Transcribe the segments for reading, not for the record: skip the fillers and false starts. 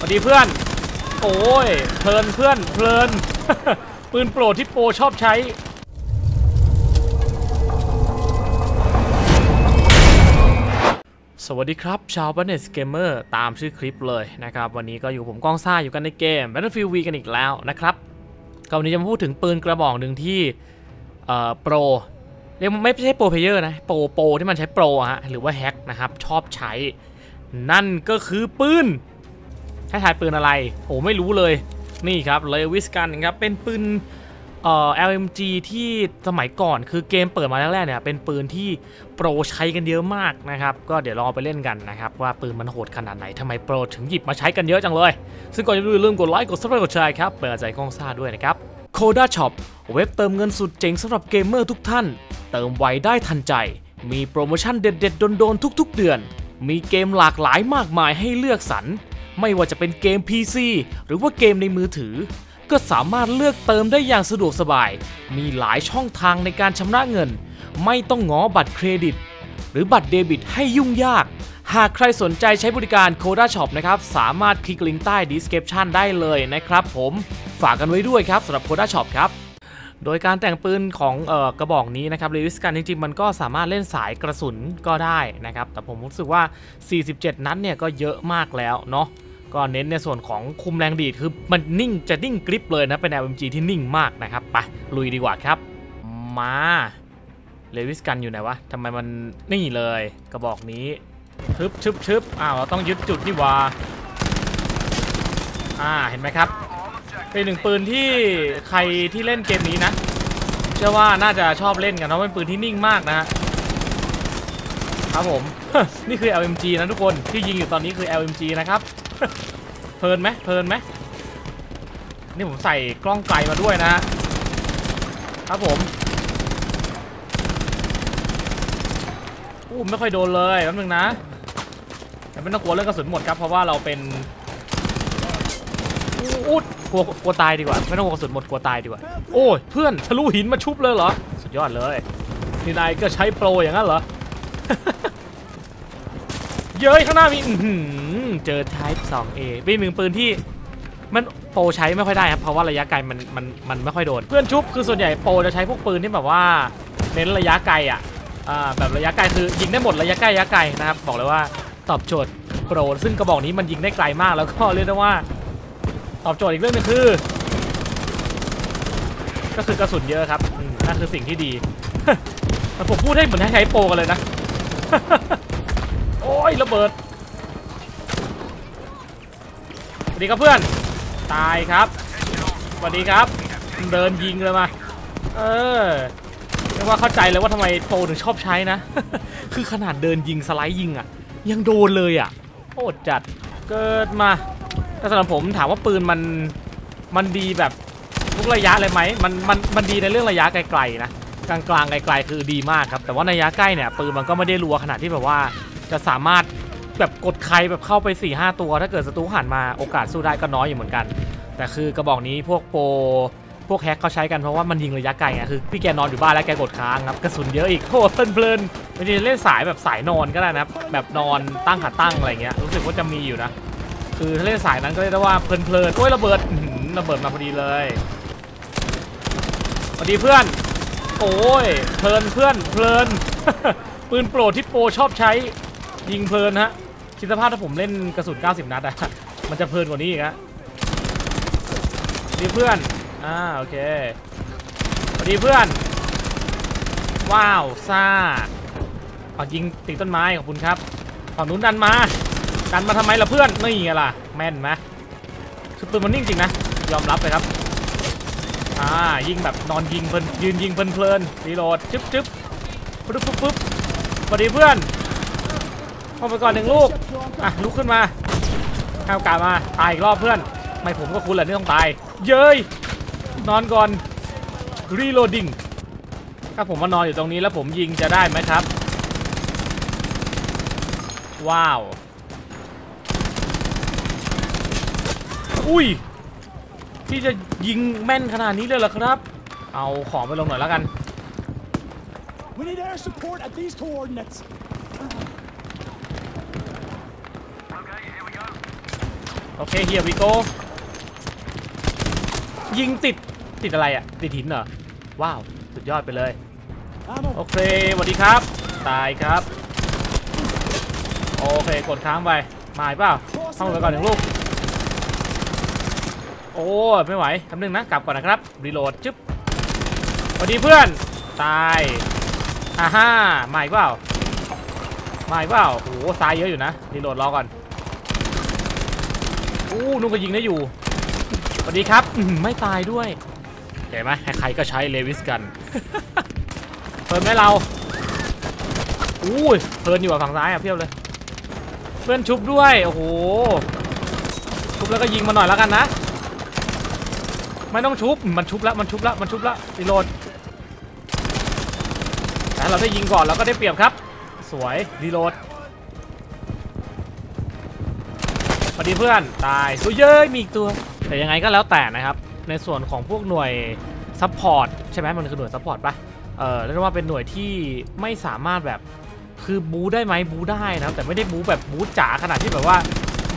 สวัสดีเพื่อนโอ้ยเพลินเพื่อนเพลินปืนโปรดที่โปรชอบใช้สวัสดีครับชาว Battlefield Gamer ตามชื่อคลิปเลยนะครับวันนี้ก็อยู่ผมก้องซ่าอยู่กันในเกม Battlefield V กันอีกแล้วนะครับก็วันนี้จะมาพูดถึงปืนกระบอกหนึ่งที่โปรเรียกไม่ใช่โปรเพลเยอร์นะโปรที่มันใช้โปรฮะหรือว่าแฮกนะครับชอบใช้นั่นก็คือปืนให้ถ่ายปืนอะไรโอ้ไม่รู้เลยนี่ครับเลวิสกันครับเป็นปืนLMG ที่สมัยก่อนคือเกมเปิดมาแรกๆเนี่ยเป็นปืนที่โปรใช้กันเยอะมากนะครับก็เดี๋ยวลองไปเล่นกันนะครับว่าปืนมันโหดขนาดไหนทำไมโปรถึงหยิบมาใช้กันเยอะจังเลยซึ่งก่อนจะดูอย่าลืมกดไลค์กดซับสไครบ์กดแชร์ครับเปิดใจกล้องซ่าด้วยนะครับโคด้าช็อปเว็บเติมเงินสุดเจ๋งสำหรับเกมเมอร์ทุกท่านเติมไวได้ทันใจมีโปรโมชั่นเด็ดๆโดนๆทุกๆเดือนมีเกมหลากหลายมากมายให้เลือกสรรไม่ว่าจะเป็นเกม PC หรือว่าเกมในมือถือก็สามารถเลือกเติมได้อย่างสะดวกสบายมีหลายช่องทางในการชำระเงินไม่ต้องง้อบัตรเครดิตหรือบัตรเดบิตให้ยุ่งยากหากใครสนใจใช้บริการ Coda Shop นะครับสามารถคลิกลิงก์ใต้ Description ได้เลยนะครับผมฝากกันไว้ด้วยครับสำหรับ Coda Shop ครับโดยการแต่งปืนของกระบอกนี้นะครับเลวิสกันจริงๆมันก็สามารถเล่นสายกระสุนก็ได้นะครับแต่ผมรู้สึกว่า47นัดเนี่ยก็เยอะมากแล้วเนาะก็เน้นในส่วนของคุมแรงดีดคือมันนิ่งจะนิ่งกริปเลยนะเป็น LMG ที่นิ่งมากนะครับไปลุยดีกว่าครับมาเลวิสกันอยู่ไหนวะทำไมมันนี่เลยกระบอกนี้ทึบอ้าวเราต้องยึดจุดนี่วะเห็นไหมครับเป็นหนึ่งปืนที่ใครที่เล่นเกมนี้นะเชื่อว่าน่าจะชอบเล่นกันเพราะเป็นปืนที่นิ่งมากนะครับผม นี่คือ LMG นะทุกคนที่ยิงอยู่ตอนนี้คือ LMG นะครับเพลินไหมนี่ผมใส่กล้องไกลมาด้วยนะครับผมไม่ค่อยโดนเลยแป๊บนึงนะแต่ไม่ต้องกลัวเรื่องกระสุนหมดครับเพราะว่าเราเป็นกลัวตายดีกว่าไม่ต้องกลัวกระสุนหมดกลัวตายดีกว่าโอ้ยเพื่อนทะลุหินมาชุบเลยเหรอสุดยอดเลยนี่นายก็ใช้โปรอย่างนั้นเหรอ เย้ยข้างหน้ามีเจอ Type 2A เป็นหนึ่งปืนที่มันโปรใช้ไม่ค่อยได้ครับเพราะว่าระยะไกลมันไม่ค่อยโดนเพื่อนชุบคือส่วนใหญ่โปรจะใช้พวกปืนที่แบบว่าเน้นระยะไกลแบบระยะไกลคือยิงได้หมดระยะไกลนะครับบอกเลยว่าตอบโจทย์โปรซึ่งกระบอกนี้มันยิงได้ไกลมากแล้วก็เรียกได้ว่าตอบโจทย์อีกเรื่องนึงคือก็คือกระสุนเยอะครับนั่นคือสิ่งที่ดี ผมพูดให้เหมือนให้ใช้โปรกันเลยนะ โอ้ยระเบิดสวัสดีครับเพื่อนตายครับสวัสดีครับเดินยิงเลยมาเรียกว่าเข้าใจเลยว่าทำไมโปรถึงชอบใช้นะ คือขนาดเดินยิงสไลด์ยิงยังโดนเลยโอดจัดเกิดมาแต่สำหรับผมถามว่าปืนมันดีแบบทุกระยะเลยไหมมันดีในเรื่องระยะไกลๆนะกลางไกลๆคือดีมากครับแต่ว่าระยะใกล้เนี่ยปืนมันก็ไม่ได้รัวขนาดที่แบบว่าจะสามารถแบบกดใครแบบเข้าไป 4-5 ตัวถ้าเกิดศัตรูหันมาโอกาสสู้ได้ก็น้อยอยู่เหมือนกันแต่คือกระบอกนี้พวกโปรพวกแฮกเขาใช้กันเพราะว่ามันยิงระยะไกลไงคือพี่แกนอนอยู่บ้านแล้วแกกดค้างครับกระสุนเยอะอีกโคตรเพลินไม่ได้เล่นสายแบบสายนอนก็ได้นะครับแบบนอนตั้งขาตั้งอะไรเงี้ยรู้สึกว่าจะมีอยู่นะคือถ้าเล่นสายนั้นก็เรียกได้ว่าเพลินโอ้ยระเบิดมาพอดีเลยพอดีเพื่อนโอ้ยเพลินเพื่อนเพลิน ปืนโปรดที่โปรชอบใช้ยิงเพลินฮะคิดสภาพถ้าผมเล่นกระสุน90นัดมันจะเพลินกว่านี้อีกฮะดีเพื่อนโอเคสวัสดีเพื่อนว้าวซ่ายิงติดต้นไม้ขอบคุณครับฝั่งนู้นดันมาทำไมล่ะเพื่อนนี่ไงล่ะแม่นไหมคือปืนมันนิ่งจริงนะยอมรับเลยครับยิงแบบนอนยิงเพลินยืนยิงเพลินรีโหลดชึบปุ๊บสวัสดีเพื่อนเข้าไปก่อนหนึ่งลูกลุกขึ้นมาข้าวกามาตายอีกรอบเพื่อนไม่ผมก็คุณแหละนี่ต้องตายเย้ยนอนก่อนรีโหลดดิ้งถ้าผมมานอนอยู่ตรงนี้แล้วผมยิงจะได้ไหมครับว้าวอุ้ยที่จะยิงแม่นขนาดนี้เลยเหรอครับเอาของไปลงหน่อยแล้วกัน โอเคเฮียวิโก้ยิงติดอะไรอ่ะติดหินเหรอว้าวสุดยอดไปเลยโอเคสวัสดีครับตายครับโอเคกดค้างไปมาเปล่าเข้าไปก่อนหนึ่งลูกโอ้ไม่ไหวทำหนึ่งนะกลับก่อนนะครับรีโหลดจึ๊บสวัสดีเพื่อนตายอ่าฮ่ามาอีกเปล่ามาอีกเปล่าโอ้ซ้ายเยอะอยู่นะรีโหลดรอก่อนอู้นุ่งก็ยิงได้อยู่สวัสดีครับไม่ตายด้วยเห็นไหมใครก็ใช้เลวิสกันเพิ่มไหมเราอู้เพิ่มอยู่ฝั่งซ้ายอ่ะเพียบเลยเพื่อนชุบด้วยโอ้โหชุบแล้วก็ยิงมาหน่อยแล้วกันนะไม่ต้องชุบมันชุบแล้วรีโหลดแต่เราได้ยิงก่อนเราก็ได้เปรียบครับสวยรีโหลดสวัสดีเพื่อนตายตัวเยอะมีอีกตัวแต่ยังไงก็แล้วแต่นะครับในส่วนของพวกหน่วยซัพพอร์ตใช่ไหมมันคือหน่วยซัพพอร์ตปะเรียกว่าเป็นหน่วยที่ไม่สามารถแบบคือบูได้ไหมบูได้นะแต่ไม่ได้บูแบบบูจ๋าขนาดที่แบบว่า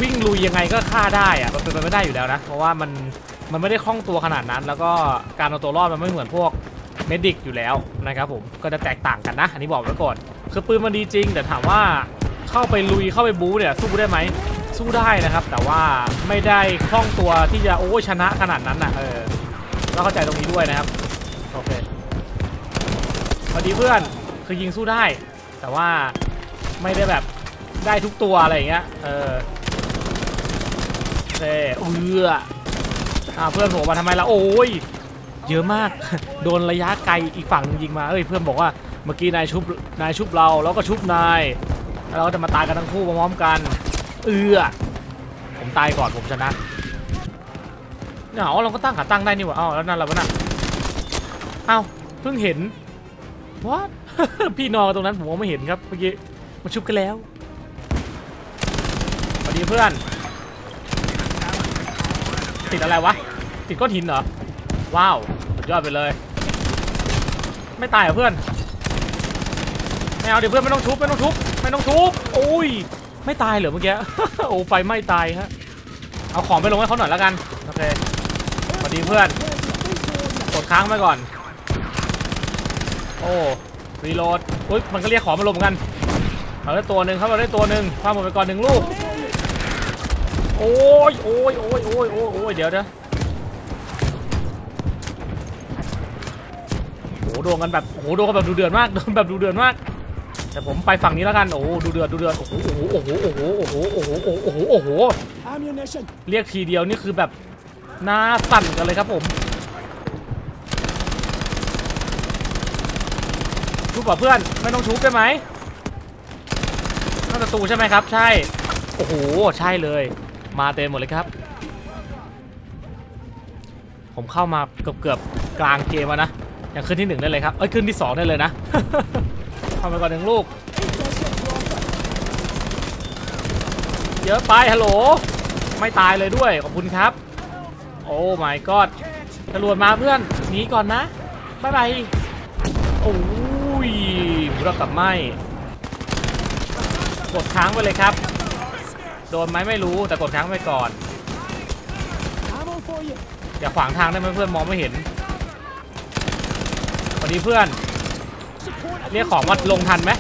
วิ่งลุยยังไงก็ฆ่าได้อะมันเป็นไปไม่ได้อยู่แล้วนะเพราะว่ามันไม่ได้คล่องตัวขนาดนั้นแล้วก็การเอาตัวรอดมันไม่เหมือนพวกเมดิกอยู่แล้วนะครับผมก็จะแตกต่างกันนะอันนี้บอกไว้ก่อนคือปืนมันดีจริงแต่ถามว่าเข้าไปลุยเข้าไปบูเนี่ยสู้ได้ไหมสู้ได้นะครับแต่ว่าไม่ได้คล่องตัวที่จะโอ้ชนะขนาดนั้นนะต้องเข้าใจตรงนี้ด้วยนะครับโอเคพอดีเพื่อนคือยิงสู้ได้แต่ว่าไม่ได้แบบได้ทุกตัวอะไรอย่างเงี้ยเพื่อนผมมาทำไมล่ะโอ้ยเยอะมากโดนระยะไกลอีกฝั่งยิงมาเพื่อนบอกว่าเมื่อกี้นายชุบเราแล้วก็ชุบนายเราจะมาตายกันทั้งคู่พร้อมกันผมตายก่อนผมชนะเนี่ยอ๋อเราก็ตั้งขาตั้งได้นี่หว่าอ้าวแล้วนั่นเราวะน่ะอ้าวเพิ่งเห็นว What? พี่นอตรงนั้นผมมองไม่เห็นครับเมื่อกี้มันชุบกันแล้วสวัสดีเพื่อนติดอะไรวะติดก้อนหินเหรอว้าวสุดยอดไปเลยไม่ตายเหรอเพื่อนไม่เอาเดี๋ยวเพื่อนไม่ต้องทุบโอ้ยไม่ตายเหรอเมื่อกี้ โอ้ไฟไม่ตายฮะเอาของไปลงให้เขาหน่อยแล้วกันโอเคสวัสดีเพื่อนกดค้างไปก่อนโอ้รีโหลดอุ้ยมันก็เรียกของมาลงกันเราได้ตัวหนึ่งครับเราได้ตัวหนึ่งพาหมดไปก่อนหนึ่งลูกโอ้ยโอ้ยโอ้ยโอ้ยโอ้ยเดี๋ยวนะโอ้โหโดนกันแบบโอ้โหโดนกันแบบดูเดือดมากโดนแบบดูเดือดมากแต่ผมไปฝั่งนี้แล้วกันโอ้ดูเดือดโอ้โหโอ้โหโอ้โหโอ้โหโอ้โหโอ้โหโอ้โหเรียกทีเดียวนี่คือแบบหน้าสั่นกันเลยครับผมชุบป่ะเพื่อนไม่ต้องชุบได้ไหมน่าจะตูใช่ไหมครับใช่โอ้โหใช่เลยมาเต็มหมดเลยครับผมเข้ามาเกือบกลางเกมแล้วนะยังขึ้นที่1ได้เลยครับขึ้นที่2ได้เลยนะ เข้าไปก่อนหนึ่งลูกเยอะไปฮัลโหลไม่ตายเลยด้วยขอบคุณครับโอ้ my god ตำรวจมาเพื่อนหนีก่อนนะบ๊ายบายโอ้ยเรากลับไม่กดค้างไปเลยครับโดนไหมไม่รู้แต่กดค้างไปก่อนอย่าขวางทางได้ไหมเพื่อนมองไม่เห็นสวัสดีเพื่อนเรียกของวัดลงทันไหม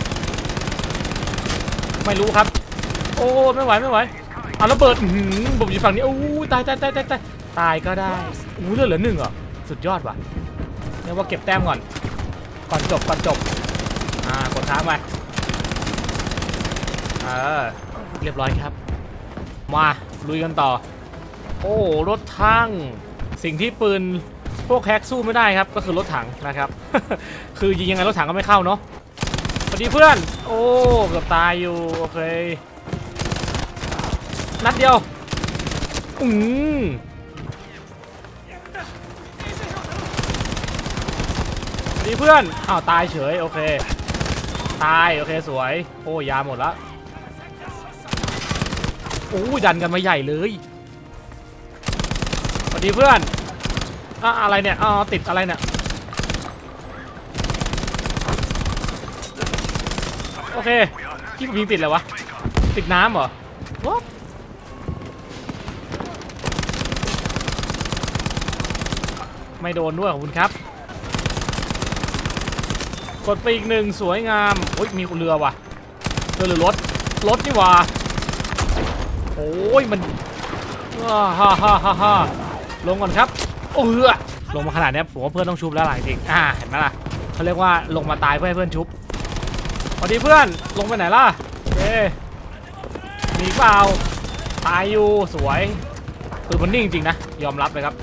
ไม่รู้ครับโอ้ไม่ไหวเอาระเบิดบุบอยู่ฝั่งนี้โอ้ตายก็ได้อู้เหลือหนึ่งเหรอสุดยอดว่ะเรียกว่าเก็บแต้มก่อนจบกดค้างไปเรียบร้อยครับมาลุยกันต่อโอ้รถถังสิ่งที่ปืนพวกแฮกสู้ไม่ได้ครับก็คือรถถังนะครับ คือยิงยังไงรถถังก็ไม่เข้าเนาะสวัสดีเพื่อนโอ้เกือบตายอยู่โอเคนัดเดียวสวัสดีเพื่อนอ้าวตายเฉยโอเคตายโอเคสวยโอ้ยาหมดละโอ้ดันกันมาใหญ่เลยสวัสดีเพื่อนอะไรเนี่ยติดอะไรเนี่ยโอเคที่ผมยิงติดเลยวะติดน้ำเหรอ ไม่โดนด้วยขอบคุณครับกดไปอีกหนึ่งสวยงามโอ้ยมีเรือว่ะเรือหรือรถรถนี่ว่ะโอ้ยมันฮ่าฮ่าฮ่าฮ่าลงก่อนครับโอ้ยลงมาขนาดนี้ผมว่าเพื่อนต้องชุบแล้วหลังจริงเห็นไหมล่ะเขาเรียกว่าลงมาตายเพื่อให้เพื่อนชุบพอดีเพื่อนลงไปไหนล่ะเอ๊ะหนีเปล่าตายอยู่สวยปืนมันนิ่งจริงนะยอมรับเลยครับ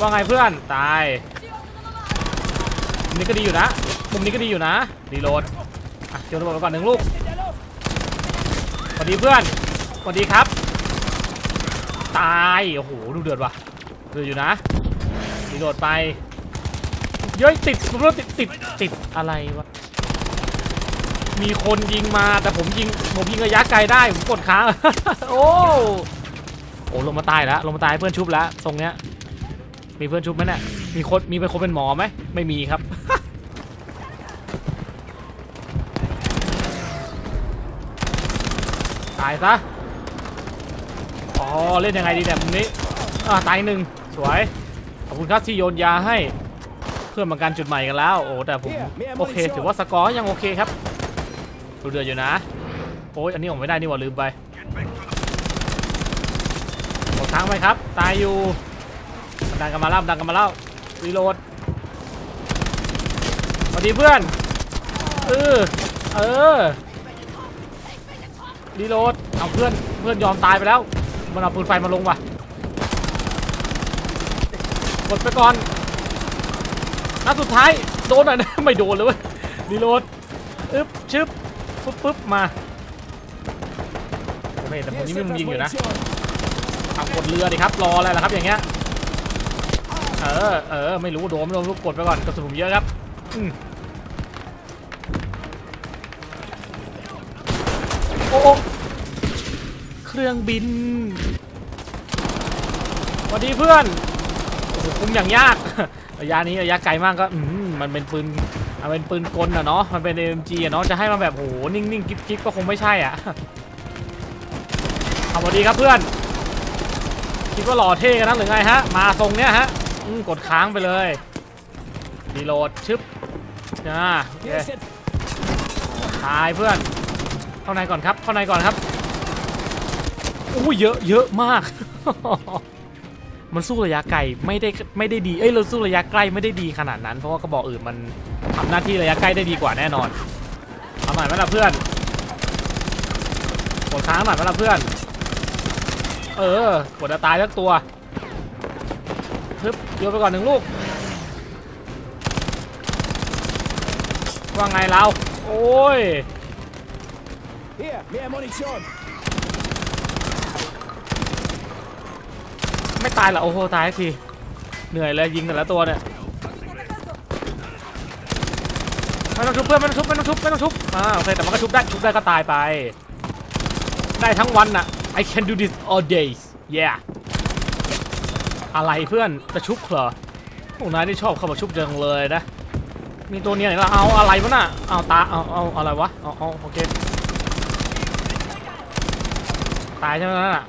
ว่าไงเพื่อนตายมุมนี้ก็ดีอยู่นะมุมนี้ก็ดีอยู่นะรีโหลดเจียวระเบิดไปก่อนหนึ่งลูกสวัสดีเพื่อนสวัสดีครับตายโอ้โหดูเดือดว่ะเดือดอยู่นะรีโหลดไปเย้ยติดอะไรวะมีคนยิงมาแต่ผมยิงระยะไกลได้ผมกดค้างโอ้โหลงมาตายแล้วลงมาตายเพื่อนชุบแล้วทรงเนี้ยมีเพื่อนชุบไหมเนี่ยมีเป็นคนเป็นหมอไหมไม่มีครับ ตายซะอ๋อเล่นยังไงดีเนี่ยมุมนี้ตายหนึ่งสวยขอบคุณครับที่โยนยาให้เพื่อนมากันจุดใหม่กันแล้วโอ้แต่ผมโอเคถือว่าสกอร์ยังโอเคครับดูเดือดอยู่นะโอ้ยอันนี้ผมไม่ได้นี่หว่าลืมไปออกทางไปครับตายอยู่ดังกันมาแล้วดังกันมาแล้วรีโหลดสวัสดีเพื่อนรีโหลดเอาเพื่อนยอมตายไปแล้วมันเอาปืนไฟมาลงว่ะกดไปก่อนนัดสุดท้ายโดนหน่อยนะไม่โดนเลยเว้ยรีโหลดอึ๊บชึบปุ๊บมาโอเคแต่คนนี้มันยิงอยู่นะขับกดเรือดิครับรออะไรล่ะครับอย่างเงี้ยไม่รู้โดนลูกกดไปก่อนกระสุนผมเยอะครับโอ้เครื่องบินสวัสดีเพื่อนโอ้โหคุมอย่างยากระยะนี้ระยะไกลมากก็มันเป็นปืนกลอะเนาะมันเป็น AMG อะเนาะจะให้มันแบบโหนิ่งๆกิ๊บก็คงไม่ใช่อ่ะสวัสดีครับเพื่อนคิดว่าหล่อเท่กันนะหรือไงฮะมาทรงเนี้ยฮะกดค้างไปเลยรีโหลดชึบตายเพื่อนเข้าในก่อนครับอู้เยอะมาก มันสู้ระยะไกลไม่ได้ดีเอ้ยเราสู้ระยะใกล้ไม่ได้ดีขนาดนั้นเพราะว่ากระบอกอื่นมันทำหน้าที่ระยะใกล้ได้ดีกว่าแน่นอนเอาใหม่ไหมล่ะเพื่อนกดค้างใหม่ไหมล่ะเพื่อนกดจะตายทั้งตัวทึบโยนไปก่อนหนึ่งลูกว่าไงเราโอ้ยไม่ตายหรอโอ้โหตายทีเหนื่อยเลยยิงแต่ละตัวเนี่ยไม่ต้องชุบเพื่อนไม่ต้องชุบโอเคแต่มันก็ชุบได้ก็ตายไปได้ทั้งวันน่ะI can do this all days yeah อะไรเพื่อนจะชุบเหรอพวกนายที่ชอบเข้ามาชุบจังเลยนะมีตัวเนี้ยไหนล่ะเอาอะไรวะน่ะเอาตาเอาอะไรวะเอาโอเคตายใช่ไหมน่ะ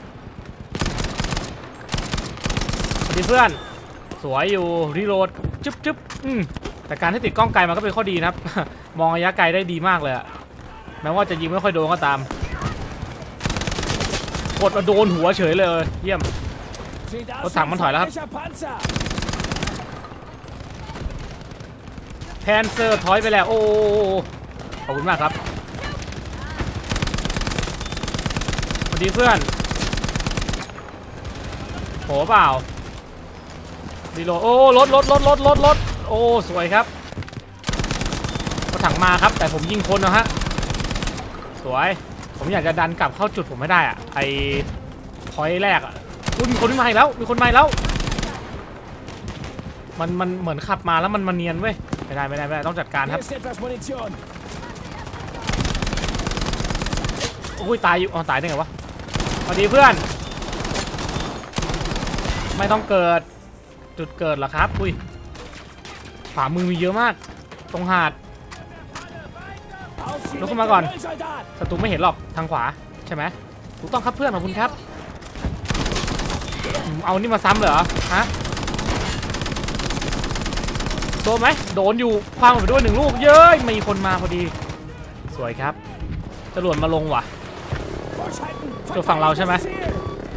สวัสดีเพื่อนสวยอยู่รีโหลดจุ๊บแต่การที่ติดกล้องไกลมันก็เป็นข้อดีนะครับ มองระยะไกลได้ดีมากเลยอะแม้ว่าจะยิงไม่ค่อยโดนก็ตามกดมาโดนหัวเฉยเลยเยี่ยมรถถังมันถอยแล้วครับแพนเซอร์ถอยไปแล้วโอ้ขอบคุณมากครับสวัสดีเพื่อนโหเปล่าดีโลโอ้รถโอ้สวยครับรถถังมาครับแต่ผมยิงคนนะฮะสวยผมอยากจะดันกลับเข้าจุดผมไม่ได้อะไอพอยต์แรกอะมีคนมาอีกแล้วมันเหมือนขับมาแล้วมันมาเนียนเว้ยไม่ได้ต้องจัดการครับโอ้ยตายอยู่อ๋อตายได้ไงวะสวัสดีเพื่อนไม่ต้องเกิดจุดเกิดหรอครับอุ้ยฝ่ามือมีเยอะมากตรงหาดลุกขึ้นมาก่อนศัตรูไม่เห็นหรอกทางขวาใช่ไหมถูกต้องครับเพื่อนขอบคุณครับเอานี่มาซ้ำเหรอฮะ โดนไหมโดนอยู่คว้างไปด้วยหนึ่งลูกเย้ยมีคนมาพอดีสวยครับจรวดมาลงว่ะจรวดฝั่งเราใช่ไหม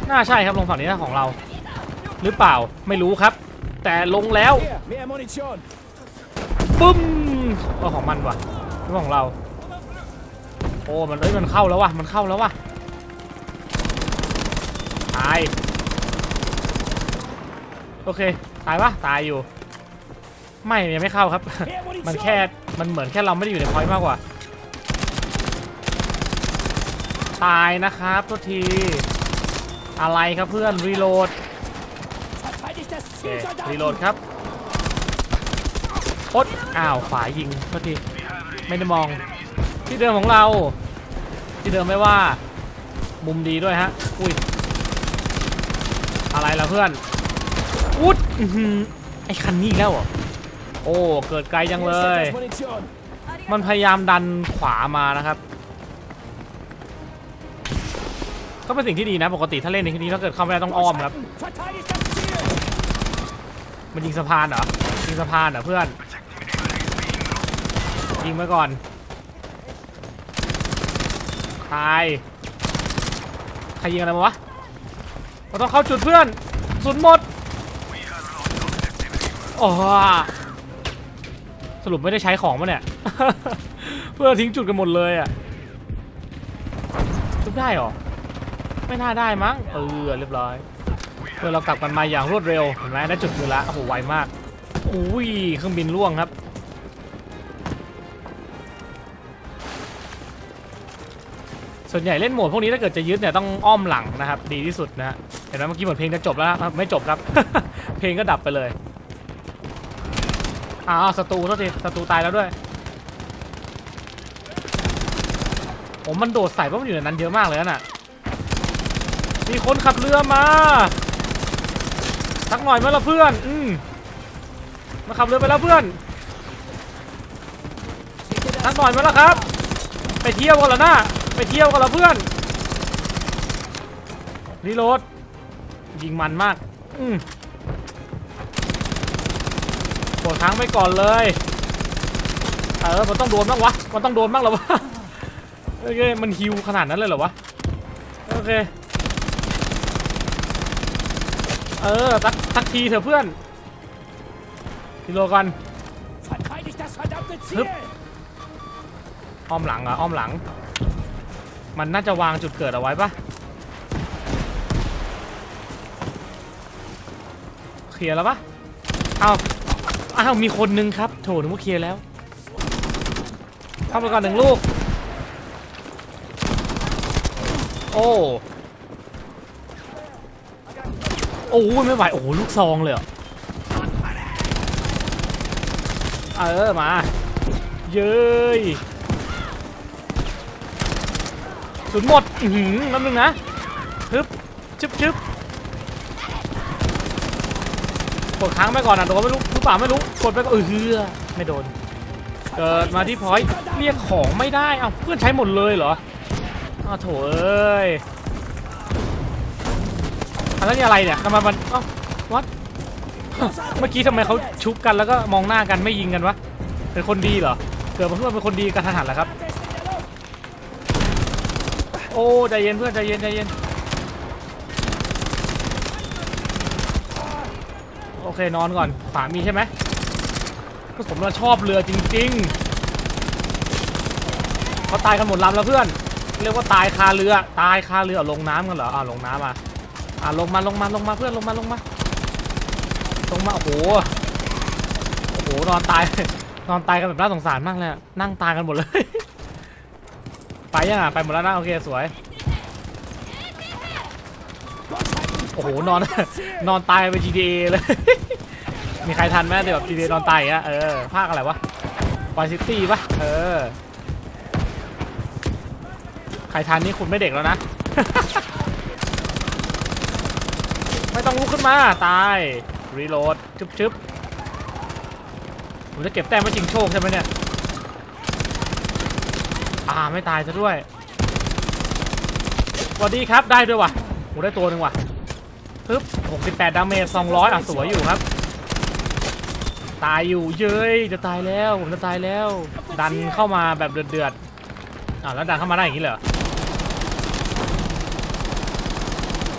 น่าใช่ครับลงฝั่งนี้นะของเราหรือเปล่าไม่รู้ครับแต่ลงแล้วปุ้มก็ของมันว่ะของเราโอ้มันเอ้ยมันเข้าแล้วว่ะมันเข้าแล้วว่ะตายโอเคตายปะตายอยู่ไม่ยังไม่เข้าครับ มันแค่มันเหมือนแค่เราไม่ได้อยู่ในพอยต์มากกว่าตายนะครับทุกทีอะไรครับเพื่อนรีโหลดรีโหลดครับโอ๊ตอ้าวขวายิงทุกทีไม่ได้มองที่เดิมของเราที่เดิมไม่ว่ามุมดีด้วยฮะอุ้ยอะไรล่ะเพื่อนอุ๊ดไอคันนี้แล้วเหรอโอ้เกิดไกลจังเลยมันพยายามดันขวามานะครับก็เป็นสิ่งที่ดีนะปกติถ้าเล่นในที่นี้ถ้าเกิดเข้าไม่ได้ต้องอ้อมครับมันยิงสะพานเหรอยิงสะพานเหรอเพื่อนยิงมาก่อนตายใครยิงอะไรมาวะเราต้องเข้าจุดเพื่อนสุดหมดโอ้สรุปไม่ได้ใช้ของมาเนี่ย เพื่อทิ้งจุดกันหมดเลยอ่ะทุบได้หรอไม่น่าได้มั้งเออเรียบร้อยเพื่อเรากลับกันมาอย่างรวดเร็วเห็นไหมได้จุดอยู่ละโอ้โหไวมากอุ้ยเครื่องบินล่วงครับส่วนใหญ่เล่นโหมดพวกนี้ถ้าเกิดจะยึดเนี่ยต้องอ้อมหลังนะครับดีที่สุดนะฮะเห็นไหมเมื่อกี้เหมือนเพลงจะจบแล้วไม่จบครับ เพลงก็ดับไปเลยอ้าวศัตรูซะทีศัตรูตายแล้วด้วยผมมันโดดใส่เพราะมันอยู่ในนั้นเยอะมากเลยน่ะมีคนขับเรือมาสักหน่อยมาละเพื่อนมาขับเรือไปแล้วเพื่อนสักหน่อยมาแล้วครับไปเที่ยวกันแล้วนะไปเที่ยวกันแล้วเพื่อนรีโหลดยิงมันมากกดค้างไปก่อนเลยมันต้องโดนบ้างวะมันต้องโดนบ้างหรอวะโอเคมันฮิวขนาดนั้นเลยเหรอวะโอเคตักทีเถอะเพื่อนทีโลกันฮึบอ้อมหลังเหรออ้อมหลังมันน่าจะวางจุดเกิดเอาไว้ปะเคลียร์แล้วปะอ้าวมีคนนึงครับโถนึกว่าเคลียร์แล้วเข้าไปก่อนหนึ่งลูกโอ้ไม่ไหวโอ้โหลูกซองเลยมาเย้ยสุดหมดน้ำหนึ่งนะฮึบชึบกดค้างไปก่อนนะโดนไม่รู้หรือเปล่าไม่รู้กดไปก็เฮือไม่โดนเกิดมาที่พอยต์เรียกของไม่ได้เอาเพื่อนใช้หมดเลยเหรอโถเอ้ยแล้วนี่อะไรเนี่ยทำไมมันวัดเมื่อกี้ทำไมเขาชุบกันแล้วก็มองหน้ากันไม่ยิงกันวะเป็นคนดีเหรอเกิดมาเพื่อเป็นคนดีกันทหารเหรอครับโอ้ใจเย็นเพื่อนใจเย็นโอเคนอนก่อนฝามีใช่ไหมก็ผมเราชอบเรือจริงๆเขาตายกันหมดลำแล้วเพื่อนเรียกว่าตายคาเรือลงน้ำกันเหรอลงน้ำมาลงมาเพื่อนลงมาโอ้โหนอนตายกันแบบน่าสงสารมากเลยนั่งตายกันหมดเลย ไปยังไปหมดแล้วนะโอเคสวยโอ้โหนอน นอนตายไป GTA เลย มีใครทันไหมเดี๋ยวแบบ GTA นอนตายอ่ะภาคอะไรวะวายซิตี้ปะใครทันนี่คุณไม่เด็กแล้วนะ ไม่ต้องลุกขึ้นมาตายรีโหลดชึบผมจะเก็บแต้มไว้จริงโชคใช่ไหมเนี่ยไม่ตายซะด้วยสวัสดีครับได้ด้วยว่ะผมได้ตัวหนึ่งว่ะปึ๊บ68 ดาเมจ 200สวยอยู่ครับ ตายอยู่เย้ยจะตายแล้วผมจะตายแล้วดันเข้ามาแบบเดือดๆอ้าวแล้วดันเข้ามาได้อย่างนี้เหรอ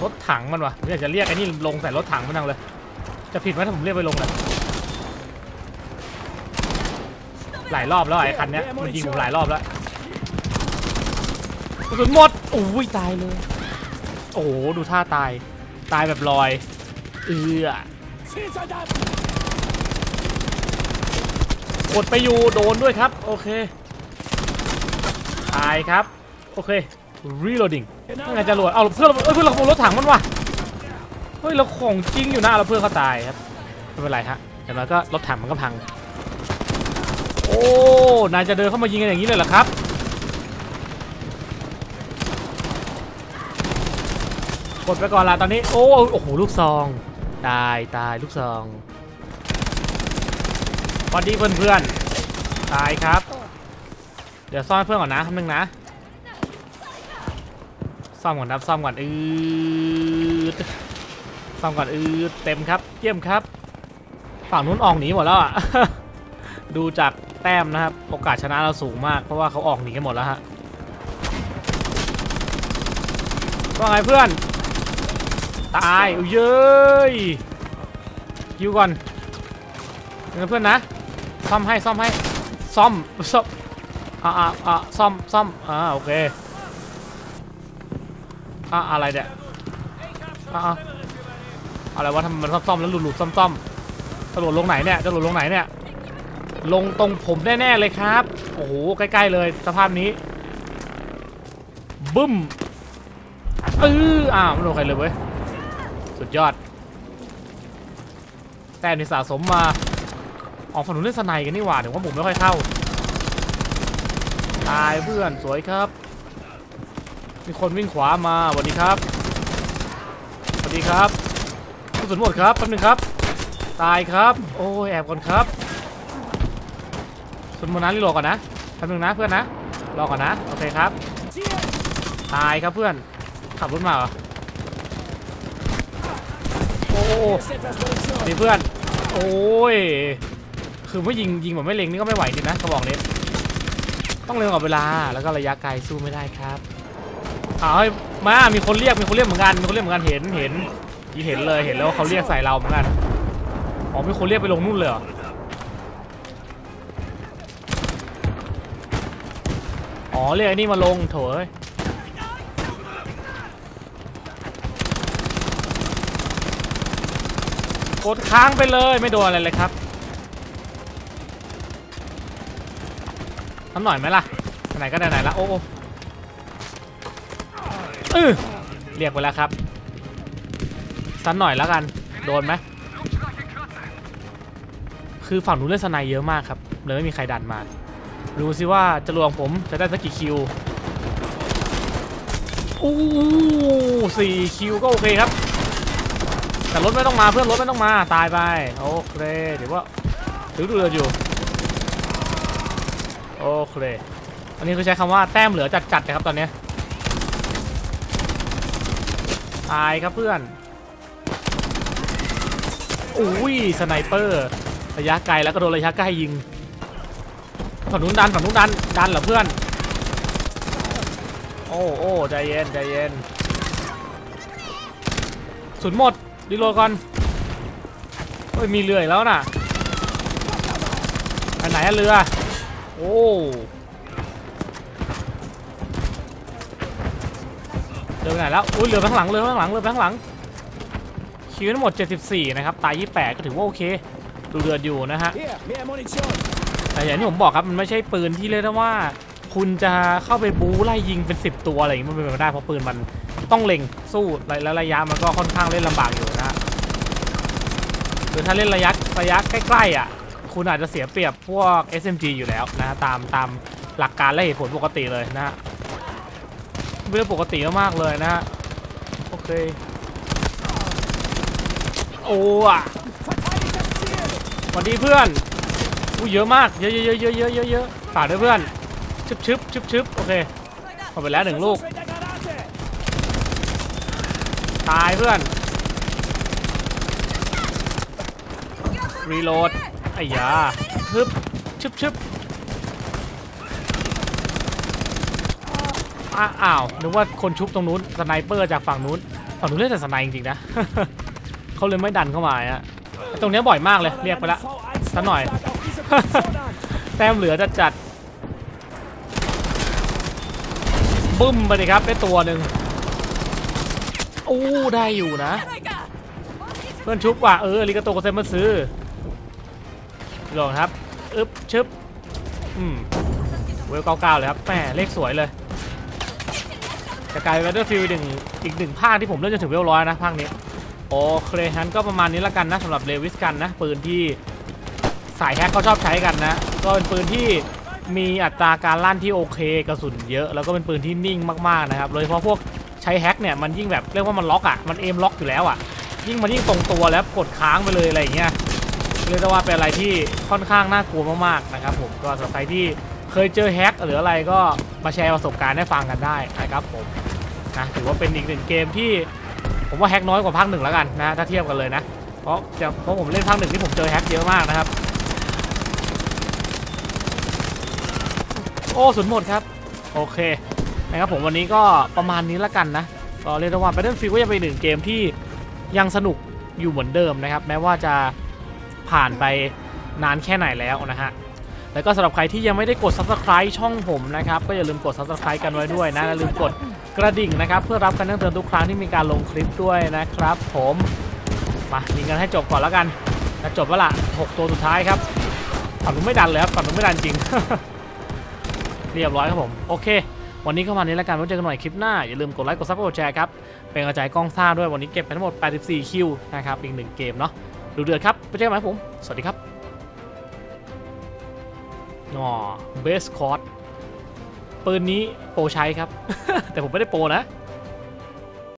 รถถังมันวะอยากจะเรียกไอ้นี่ลงใส่รถถังมันนั่งเลยจะผิดไหมถ้าผมเรียกไปลงเลยหลายรอบแล้วไอ้คันเนี้ยมันยิงผมหลายรอบแล้วกระสุนหมดโอ้ยตายเลยโอ้โหดูท่าตายตายแบบลอยกดไปอยู่โดนด้วยครับโอเคตายครับโอเค reloading นั่นไงจรวดเอาเพื่อนเราขโมยรถถังมันวะเฮ้ยเราของจริงอยู่หน้าเราเพื่อนเขาตายครับไม่เป็นไรฮะอย่างน้อยก็รถถังมันก็พังโอ้นายจะเดินเข้ามายิงกันอย่างนี้เลยเหรอครับกดไปก่อนละตอนนี้โอ้โหลูกซองตายลูกซองพอดีเพื่อนตายครับเดี๋ยวซ่อนเพื่อนก่อนนะคำนึงนะซ่อมก่อนครับซ่อมก่อนเต็มครับเยี่ยมครับฝั่งนู้นออกหนีหมดแล้วอ่ะ ดูจากแต้มนะครับโอกาสชนะเราสูงมากเพราะว่าเขาออกหนีกันหมดแล้วฮะว่าไงเพื่อนตายอุ้ยเย้ยยิวก่อนเพื่อนนะซ่อมให้โอเคอะไรเด็กอะไรวะทำมันซ่อมๆแล้วหลุดซ่อมๆจะหลุดลงไหนเนี่ยลงตรงผมแน่ๆเลยครับโอ้โหใกล้ๆเลยสภาพนี้บึ้มไม่โดนใครเลยเว้ยสุดยอดแต้มที่สะสมมาออกฝั่งนู้นเล่นสไนกันนี่หว่าถึงว่าผมไม่ค่อยเข้าตายเพื่อนสวยครับมีคนวิ่งขวามาสวัสดีครับกระสุนหมดครับแป๊บนึงครับตายครับโอ้ยแอบก่อนครับสุนมนั้นรีโหลดก่อนนะแป๊บนึงนะเพื่อนนะรอก่อนนะโอเคครับตายครับเพื่อนขับรถมาเหรอนี่เพื่อนโอ้ยคือไม่ยิงแบบไม่เล็งนี่ก็ไม่ไหวจริงนะกระบอกนี้ต้องเร็วกว่าเวลาแล้วก็ระยะไกลสู้ไม่ได้ครับเอาให้มามีคนเรียกเหมือนกันเห็นแล้วเขาเรียกใส่เราเหมือนกันอ๋อมีคนเรียกไปลงนู่นเลยเหรออ๋อเรียกไอ้นี่มาลงโถ่กดค้างไปเลยไม่โดนอะไรเลยครับทำหน่อยไหมล่ะไหนก็ไหนละโอ้เรียกไปแล้วครับสันหน่อยแล้วกันโดนไหมคือฝั่งนู้นเล่นสไนเยอะมากครับเลยไม่มีใครดันมารู้สิว่าจะลวงผมจะได้สักกี่คิว4 คิวก็โอเคครับแต่รถไม่ต้องมาเพื่อนรถไม่ต้องมาตายไปโอเคเดี๋ยวว่าดูเรืออยู่โอเคอันนี้คือใช้คำว่าแต้มเหลือจัดๆนะครับตอนนี้ตายครับเพื่อนอุ้ยสไนเปอร์ระยะไกลแล้วก็โดนระยะใกล้ยิงฝั่งนู้นดันเหรอเพื่อนโอ้ใจเย็นสุดหมดรีโหลดก่อนเฮ้ยมีเรือแล้วน่ะอันไหนเรือโอ้เรือไปไหนแล้วอุ้ยเรือข้างหลังคิวทั้งหมด74นะครับตาย28ก็ถือว่าโอเคดูเรืออยู่นะฮะแต่อย่างที่ผมบอกครับมันไม่ใช่ปืนที่เรียกได้ว่าคุณจะเข้าไปบู๊ไล่ยิงเป็น10ตัวอะไรอย่างนี้มันเป็นไปได้เพราะปืนมันต้องเล็งสู้และระยะมันก็ค่อนข้างเล่นลำบากอยู่นะคือถ้าเล่นระยะใกล้ๆอ่ะคุณอาจจะเสียเปรียบพวก SMG อยู่แล้วนะตามหลักการและเหตุผลปกติเลยนะไม่ได้ปกติมากเลยนะโอเคโอ้อะสวัสดีเพื่อนอู้เยอะมากเยอะฝากด้วยเพื่อนชึบโอเคเอาไปแล้ว1ลูกตายเพื่อนรีโหลด ไอ้ยาฮึบชึบอ้าวนึกว่าคนชุบตรงนู้นสไนเปอร์จากฝั่งนู้นเล่นแต่สไนจริงๆนะ เขาเลยไม่ดันเข้ามาอ่ะตรงนี้บ่อยมากเลยเรียกไปละสักหน่อย แต้มเหลือจะจัดบึ้มไปเลยครับได้ตัวหนึ่งโอ้ได้อยู่นะเพื่อนชุบว่ะลิกาโตโกเซมาซื้อลองครับอึ๊บชึบเวล99เลยครับแหมเลขสวยเลยจะกลายเป็น Battlefield อีกหนึ่งภาคที่ผมเล่นจนถึงเวล100นะภาคนี้โอเคฮันก็ประมาณนี้ละกันนะสำหรับเลวิสกันนะปืนที่สายแฮกเขาชอบใช้กันนะก็เป็นปืนที่มีอัตราการลั่นที่โอเคกระสุนเยอะแล้วก็เป็นปืนที่นิ่งมากๆนะครับโดยเฉพาะพวกใช้แฮกเนี่ยมันยิ่งแบบเรียกว่ามันล็อกอ่ะมันเอมล็อกอยู่แล้วอ่ะยิ่งตรงตัวแล้วกดค้างไปเลยอะไรอย่างเงี้ยเรียกว่าเป็นอะไรที่ค่อนข้างน่ากลัวมากๆนะครับผมก็สำหรับใครที่เคยเจอแฮกหรืออะไรก็มาแชร์ประสบการณ์ให้ฟังกันได้นะครับผมนะถือว่าเป็นอีกหนึ่งเกมที่ผมว่าแฮกน้อยกว่าภาคหนึ่งแล้วกันนะถ้าเทียบกันเลยนะเพราะผมเล่นภาคหนึ่งที่ผมเจอแฮกเยอะมากนะครับโอ้สุดหมดครับโอเคนะครับผมวันนี้ก็ประมาณนี้ละกันนะก็เรียกว่า Battlefield ก็ยังเป็นหนึ่งเกมที่ยังสนุกอยู่เหมือนเดิมนะครับแม้ว่าจะผ่านไปนานแค่ไหนแล้วนะฮะแล้วก็สำหรับใครที่ยังไม่ได้กด Subscribe ช่องผมนะครับก็อย่าลืมกด Subscribe กันไว้ด้วยนะอย่าลืมกดกระดิ่งนะครับเพื่อรับการแจ้งเตือนทุกครั้งที่มีการลงคลิปด้วยนะครับผมมายิงกันให้จบก่อนแล้วกันจะจบแล้วล่ะ6ตัวสุดท้ายครับฝั่งนู้นไม่ดันเลยครับฝั่งนู้นไม่ดันจริง เรียบร้อยครับผมโอเควันนี้ก็วันนี้แล้วกันไว้เจอกันใหม่คลิปหน้าอย่าลืมกดไลค์กดซับกดแชร์ครับเป็นกระจายกล้องซ่าด้วยวันนี้เก็บไปทั้งหมด84คิวนะครับอีก1เกมเนาะดูเดือดครับไปเจอกันใหม่ผมสวัสดีครับอ๋อเบสคอร์ดปืนนี้โปรใช้ครับ แต่ผมไม่ได้โปรนะ